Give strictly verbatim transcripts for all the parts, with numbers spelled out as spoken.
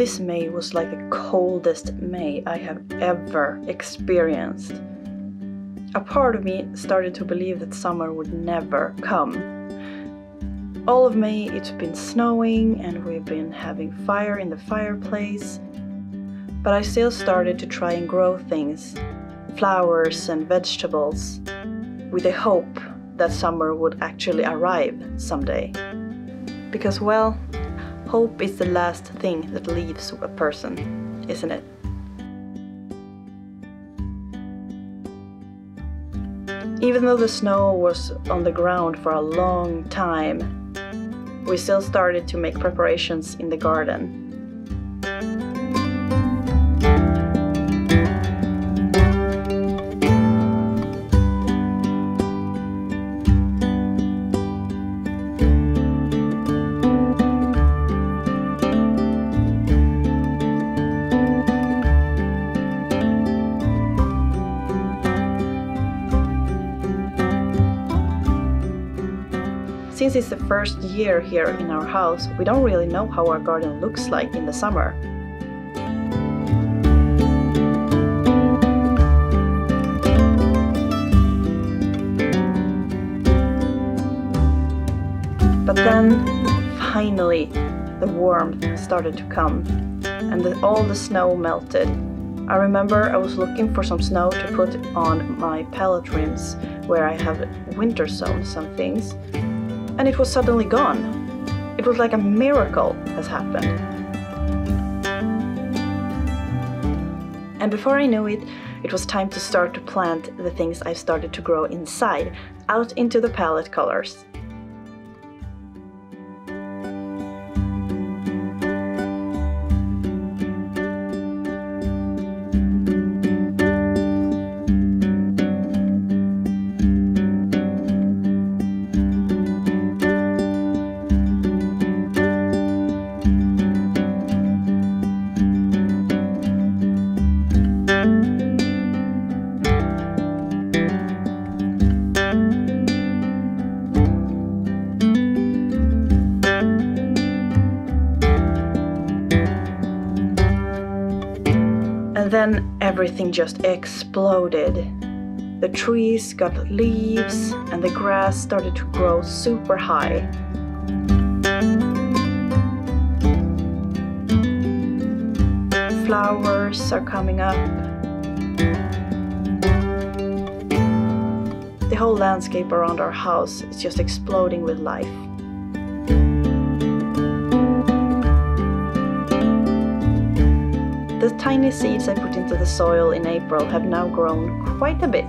This May was like the coldest May I have ever experienced. A part of me started to believe that summer would never come. All of May it's been snowing and we've been having fire in the fireplace, but I still started to try and grow things, flowers and vegetables, with the hope that summer would actually arrive someday. Because, well, hope is the last thing that leaves a person, isn't it? Even though the snow was on the ground for a long time, we still started to make preparations in the garden. Since it's the first year here in our house, we don't really know how our garden looks like in the summer. But then, finally, the warmth started to come and the, all the snow melted. I remember I was looking for some snow to put on my pallet rims where I have winter sown some things. And it was suddenly gone. It was like a miracle has happened. And before I knew it, it was time to start to plant the things I've started to grow inside, out into the palette colors. Then everything just exploded. The trees got leaves and the grass started to grow super high. Flowers are coming up. The whole landscape around our house is just exploding with life. The tiny seeds I put into the soil in April have now grown quite a bit.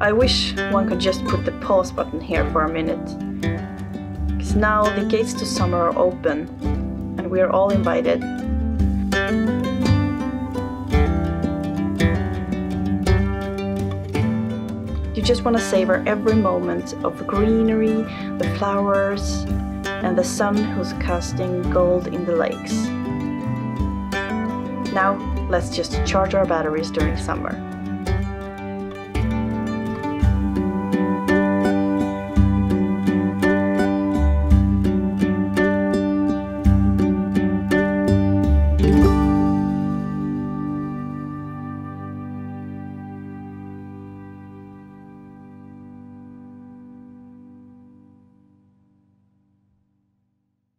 I wish one could just put the pause button here for a minute. Now the gates to summer are open and we are all invited. You just want to savor every moment of greenery, the flowers and the sun who's casting gold in the lakes. Now let's just charge our batteries during summer.